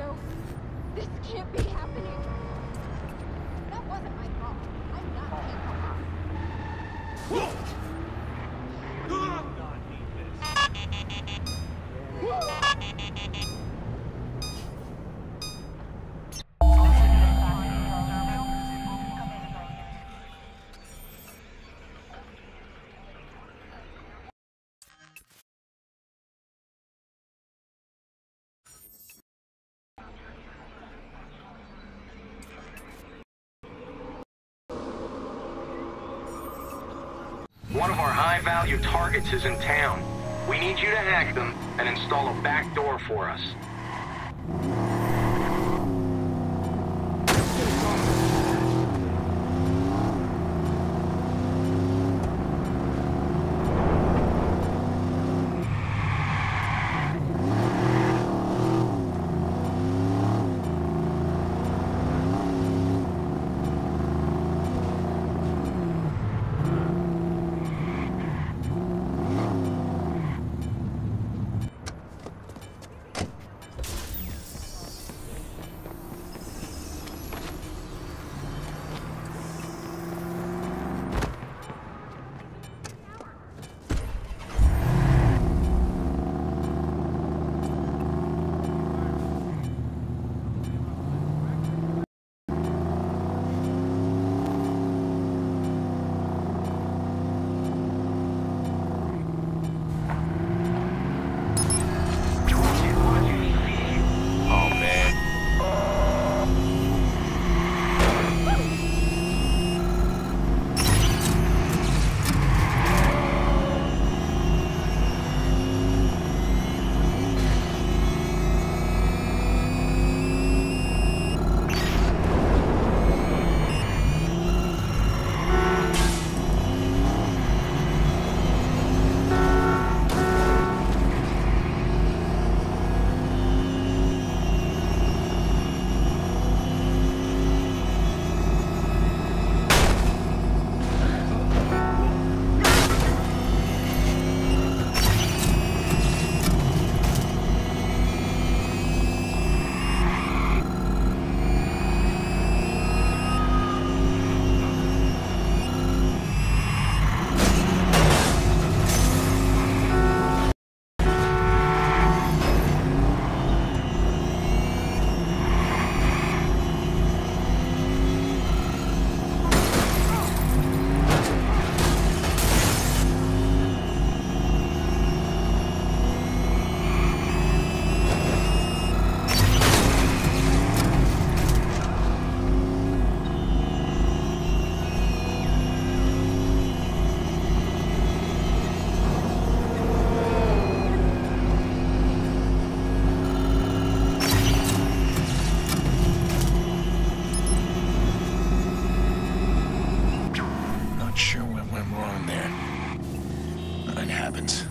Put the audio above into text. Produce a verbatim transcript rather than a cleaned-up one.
No, this can't be happening. That wasn't my fault. I'm not capable. You do not need this. Whoa. One of our high-value targets is in town. We need you to hack them and install a back door for us. Sure what went wrong there. Nothing happens.